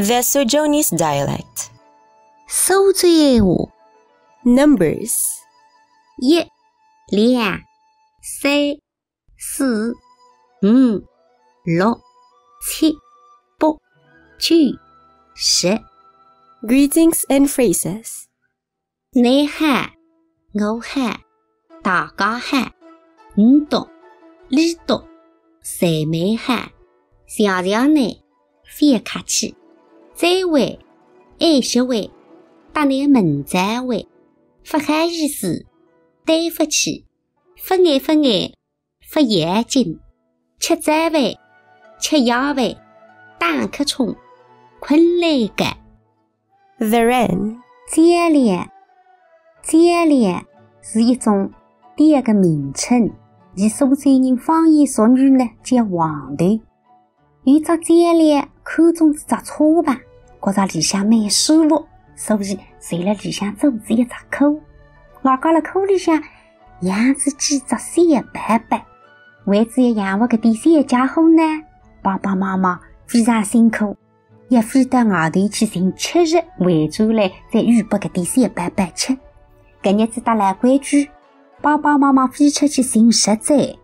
The Suzhounese dialect. 5. Numbers. 1、2、3、4、5、6、7、8、9、10. Greetings and phrases. 男孩、女孩、大家孩、五懂、六懂、三妹孩、小娘奶、翻卡起、再会、爱社会、当你的门宅会，发眼日子，对不起，发眼分眼，发眼劲，吃斋会，吃腰会，当客虫，困累个。The Wren. 接连是一种蝶的名称，而苏州人方言俗语呢叫黄头。有只接连看中是只车棚，觉着里向蛮舒服，所以随了里向种植一只棵。外加了棵里向养殖几只小白白，为只要养活搿点小家伙呢，爸爸妈妈非常辛苦。也飞到外头去寻吃食，回转来再预备搿点小白白吃。搿日子带来规矩，爸爸妈妈飞出去寻食材，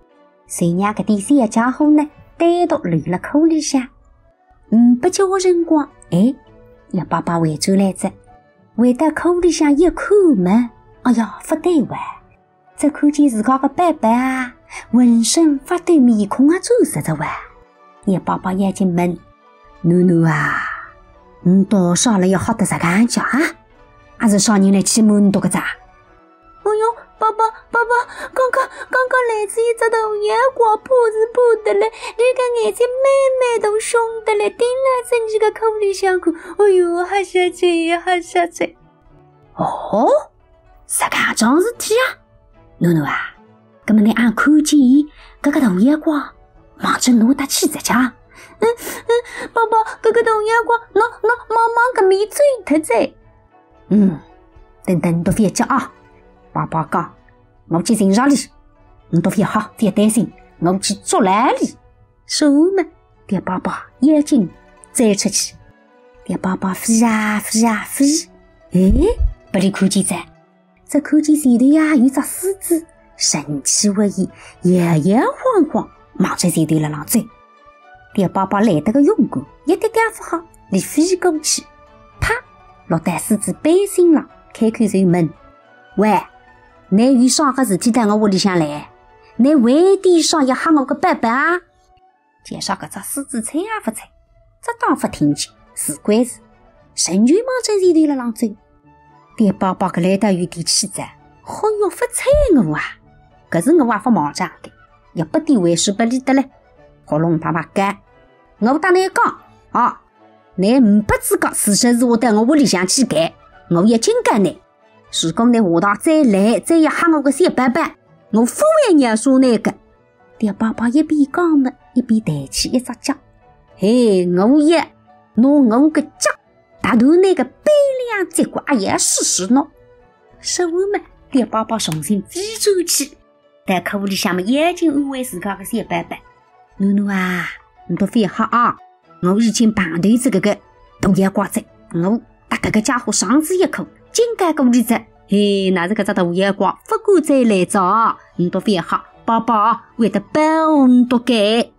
谁让搿点小家伙呢单独留辣壳里向。不交个辰光，要爸爸回转来着，回到壳里向一看门，哎呀，勿对位，只看见自家个白白啊，浑身发对面孔啊，皱着着哇。要爸爸一进门。囡啊，你到啥了要喝得这个样子啊？还是啥人来欺瞒你这个咋？哎哟，爸爸，刚刚来自一只大野怪，怕是得嘞，你个眼睛慢慢都凶得嘞，盯了自己个口里向看，哎哟，吓死！哦，这个桩事体啊，囡啊，搿么你俺看见伊搿个大野怪望着侬搭去只家。爸爸，搿个大野怪，侬忙搿面追脱在。等你到回家啊！爸爸讲，我去寻上你，你到回好，别担心，我去捉来你。说完嘛，爹爸爸一进追出去，爹爸爸飞啊飞，不里看见在，只看见前头呀有只狮子，神气威仪，摇晃忙着前头辣浪追。爹爸爸来得个勇敢，一点点不好，连飞过去，啪，落在狮子背心上，开口就问：“喂，你有啥个事体到我屋里向来？你为点啥要吓我个伯伯啊？”介绍搿只狮子睬也勿睬，只当勿听见，是归是，成群忙着前头辣浪追。爹爸爸搿来得有点气着，好要勿睬我啊！搿是我也勿忙着的，要拨点回数拨你得唻。好龙爸爸干，我当你讲啊，你不知觉事情是我到我屋里向去干，我一警告你，如果你下趟再来，再要吓我个小白白，我非会让杀你个。爹爸爸一边讲么，一边抬起一只脚，我一拿我个脚，大头那个背两结棍，哎呀，试喏。说完么，爹爸爸重新飞转去，在客户里向么，一劲安慰自家个小白白。囡啊，你都别吓啊！我已经碰头这个大野怪子，我打这个家伙上次一口，警告过你子。那是这只大野怪，不敢再来找，你都别吓，爸爸会得帮你多改。